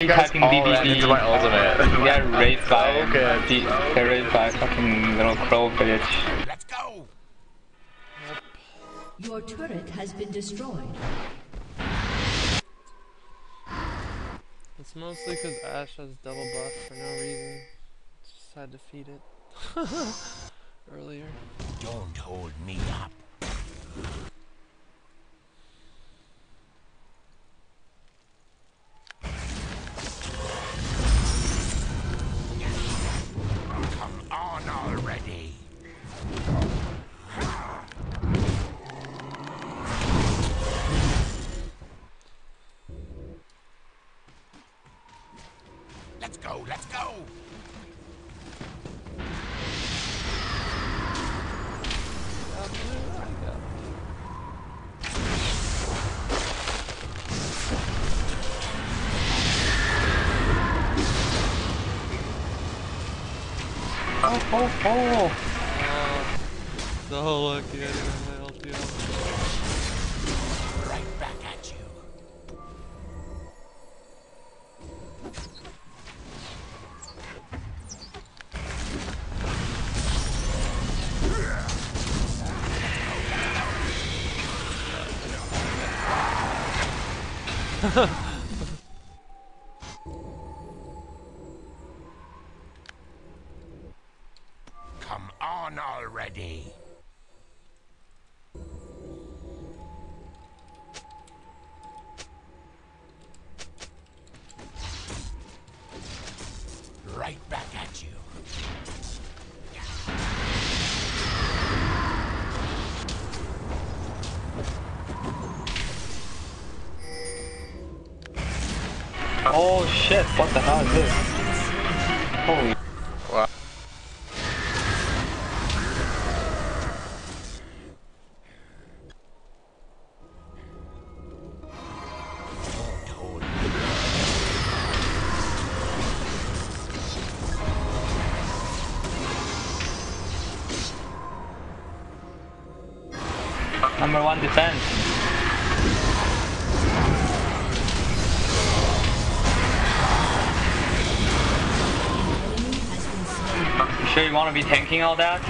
You guys fucking DDD into my ultimate. Yeah, raid by okay. Raid by fucking little crow bitch. Let's go. Your turret has been destroyed. It's mostly because Ashe has double buff for no reason. Just had to feed it earlier. Don't hold me up. Come on already. Let's go, let's go. Oh! So lucky I didn't have my ulti off. Right back at you. Already. Right back at you. Yeah. Oh shit, what the hell is this? Holy. Wow. Number one defense. You sure you want to be tanking all that?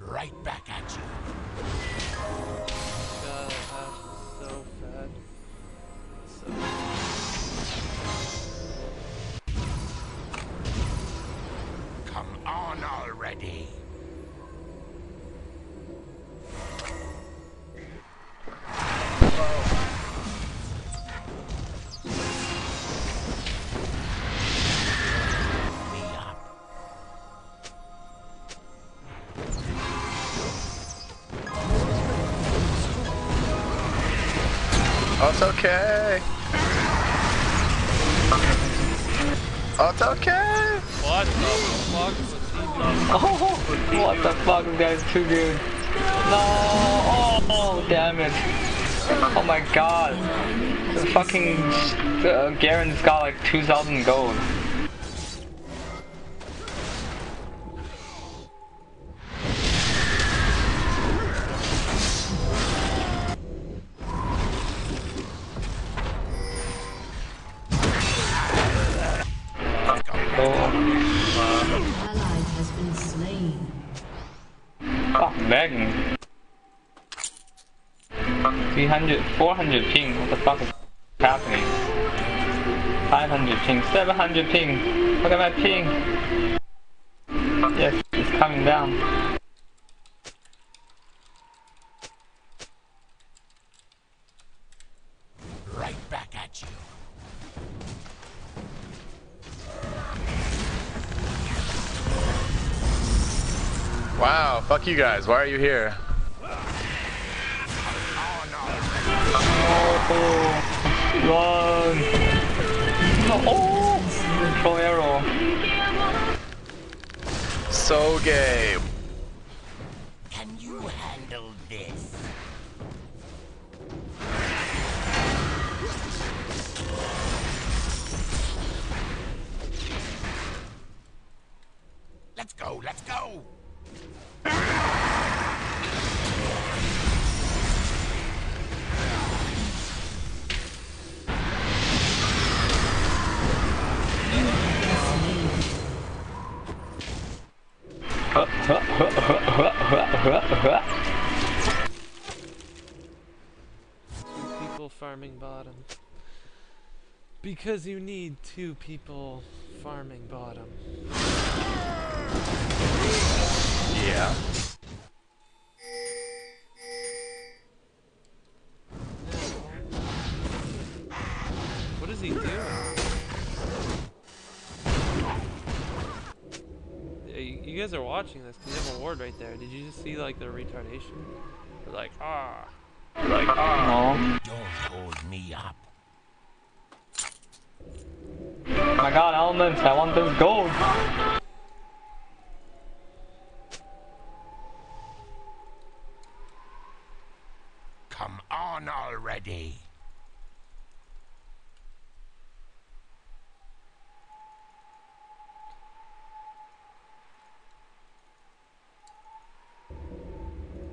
Right back at you. Come on already. Oh, it's okay. Oh, it's okay. What the fuck is the team? Oh, what the fuck? That is too good. No. Oh, damn it. Oh my god. The fucking Garen's got like 2,000 gold. Fuck, lagging. 300, 400 ping, what the fuck is happening? 500 ping, 700 ping, look at my ping. Yes, it's coming down. Right back at you. Wow, fuck you guys, why are you here? Run! Oh! Control arrow. So gay. Can you handle this? Let's go, let's go! Two people farming bottom. Because you need two people farming bottom. Yeah. What is he doing? You guys are watching this because you have a ward right there. Did you just see like the retardation? They're like, ah. They're like, ah. Don't hold me up. Oh my god, elements, I want this gold! Come on already!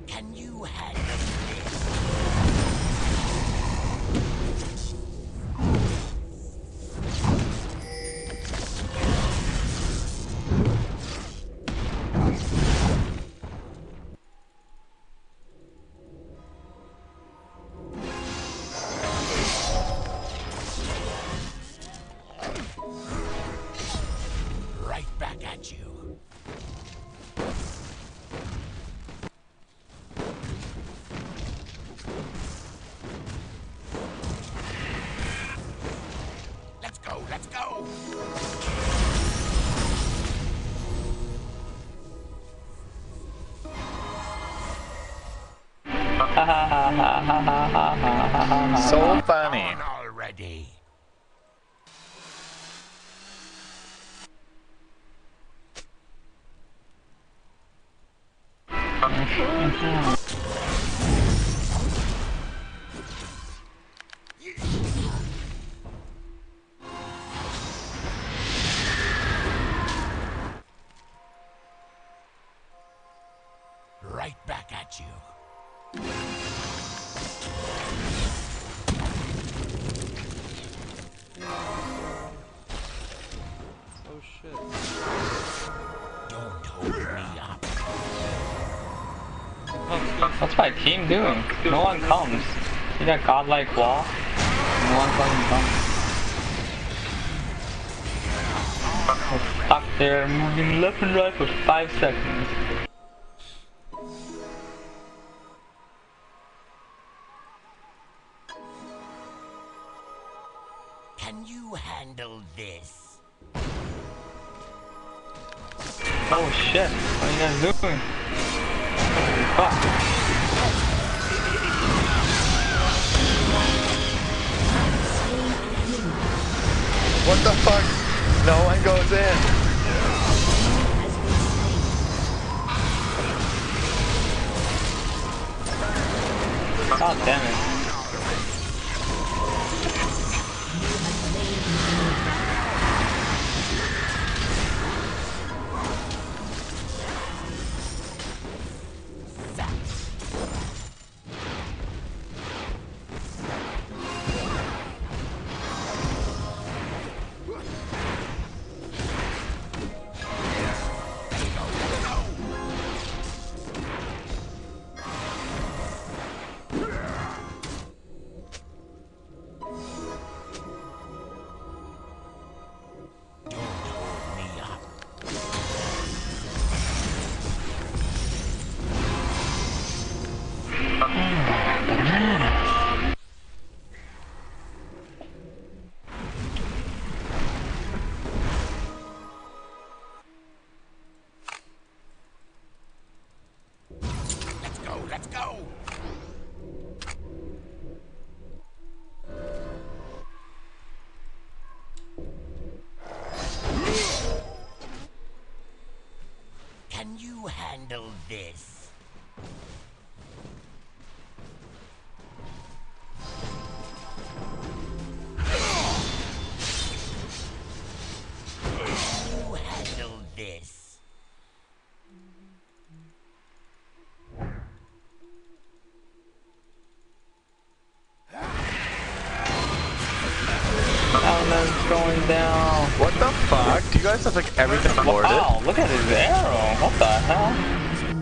Can you handle this? So funny. Already. Right back at you. Oh shit. Don't hold me up. What's my team doing? No one comes. See that godlike wall? No one fucking comes. Stuck there moving left and right for 5 seconds. Can you handle this? Oh shit, what are you guys doing? Fuck. What the fuck? No one goes in. God damn it. Let's go! Can you handle this? Can you handle this? guys have like everything boarded? Wow, look at his arrow. What the hell?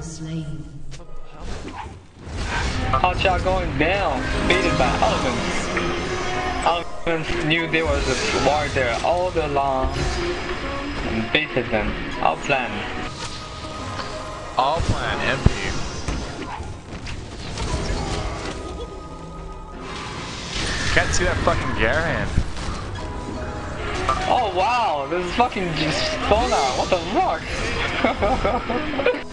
Hotshot going down, beaten by Alvin. Alvin knew there was a war there all along and baited them. All plan. All plan empty. Can't see that fucking Garen. Oh wow, this is fucking just phone out. What the fuck?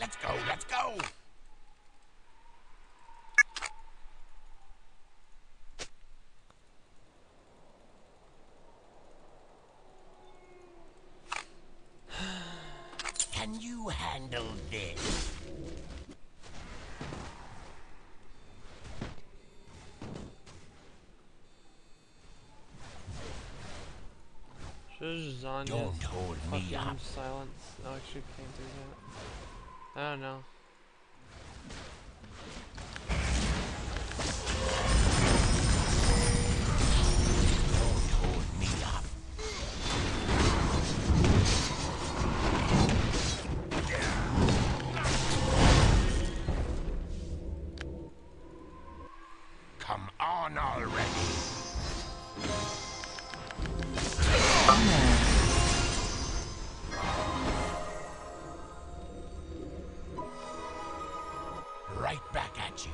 Let's go, let's go! Can you handle this? Should've zoned it. Don't hold me up. Silence. No, I actually can't do that. I don't know. Come on already. Right back at you.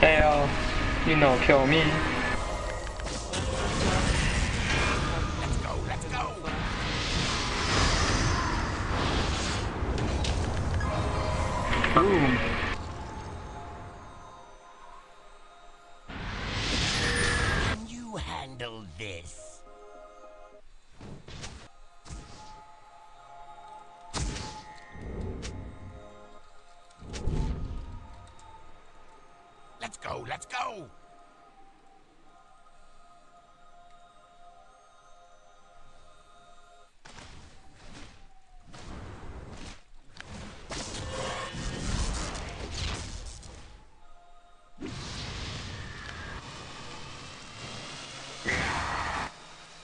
Hell, you know, kill me. Let's go, let's go. Boom. Can you handle this? Let's go, let's go!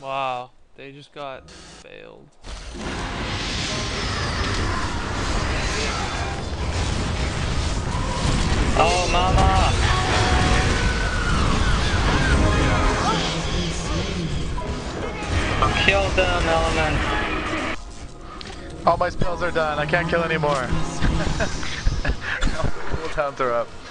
Wow, they just got failed. Oh, mama! Kill them, element. All my spells are done. I can't kill anymore. All the cooldown throw up.